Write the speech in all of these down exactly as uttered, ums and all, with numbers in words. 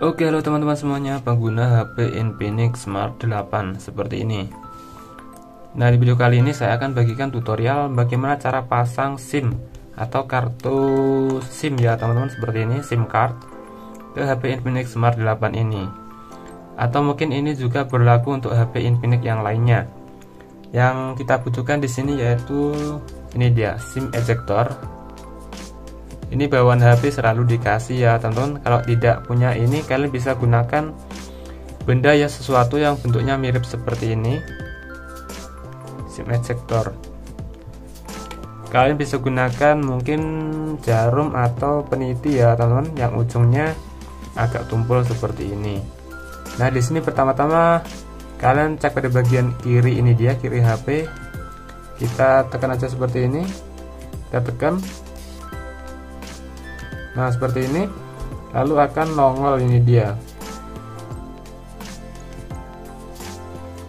Oke, halo teman-teman semuanya, pengguna H P Infinix Smart delapan seperti ini. Nah, di video kali ini saya akan bagikan tutorial bagaimana cara pasang SIM atau kartu SIM ya teman-teman, seperti ini, SIM card ke H P Infinix Smart delapan ini. Atau mungkin ini juga berlaku untuk H P Infinix yang lainnya. Yang kita butuhkan di sini yaitu ini dia, SIM ejector. Ini bawaan H P selalu dikasih ya teman-teman. Kalau tidak punya ini, kalian bisa gunakan benda ya, sesuatu yang bentuknya mirip seperti ini, SIM ejector. Kalian bisa gunakan mungkin jarum atau peniti ya teman-teman, yang ujungnya agak tumpul seperti ini. Nah, di sini pertama-tama kalian cek pada bagian kiri, ini dia kiri H P. Kita tekan aja seperti ini. Kita tekan. Nah, seperti ini, lalu akan nongol, ini dia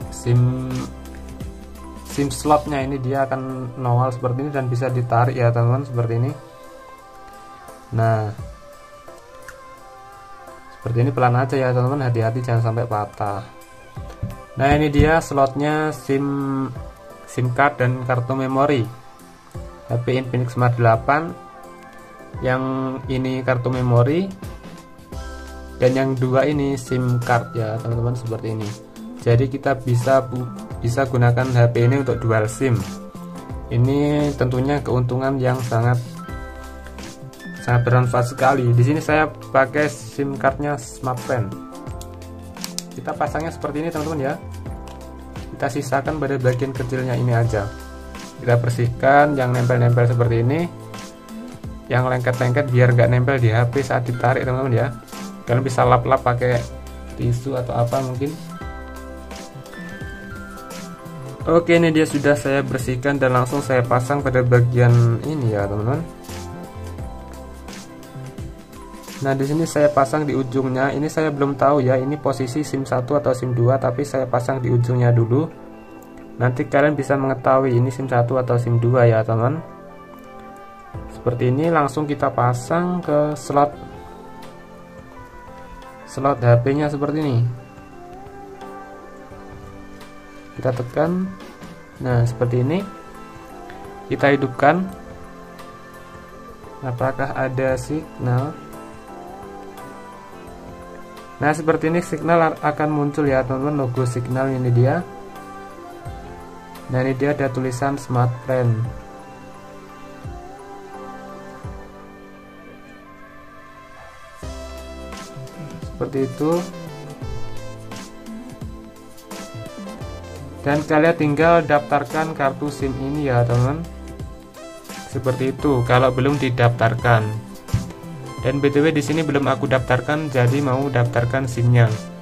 SIM SIM slotnya, ini dia akan nongol seperti ini dan bisa ditarik ya teman-teman, seperti ini. Nah, seperti ini, pelan aja ya teman-teman, hati-hati jangan sampai patah. Nah, ini dia slotnya SIM SIM card dan kartu memori H P Infinix Smart delapan. Yang ini kartu memori dan yang dua ini SIM card ya teman-teman, seperti ini. Jadi kita bisa bisa gunakan H P ini untuk dual SIM. Ini tentunya keuntungan yang sangat sangat bermanfaat sekali. Di sini saya pakai SIM cardnya smartfren. Kita pasangnya seperti ini teman-teman ya. Kita sisakan pada bagian kecilnya ini aja. Kita bersihkan yang nempel-nempel seperti ini, yang lengket-lengket biar nggak nempel di H P saat ditarik teman-teman ya. Kalian bisa lap-lap pakai tisu atau apa mungkin. Oke, ini dia sudah saya bersihkan dan langsung saya pasang pada bagian ini ya teman-teman. Nah, di sini saya pasang di ujungnya. Ini saya belum tahu ya ini posisi SIM satu atau SIM dua, tapi saya pasang di ujungnya dulu. Nanti kalian bisa mengetahui ini SIM satu atau SIM dua ya teman-teman. Seperti ini, langsung kita pasang ke slot slot H P-nya seperti ini. Kita tekan. Nah, seperti ini. Kita hidupkan. Apakah ada signal? Nah, seperti ini signal akan muncul ya teman-teman, logo signal, ini dia. Nah, ini dia ada tulisan smartfren. Seperti itu, dan kalian tinggal daftarkan kartu SIM ini ya teman, seperti itu kalau belum didaftarkan. Dan btw di sini belum aku daftarkan, jadi mau daftarkan SIM-nya.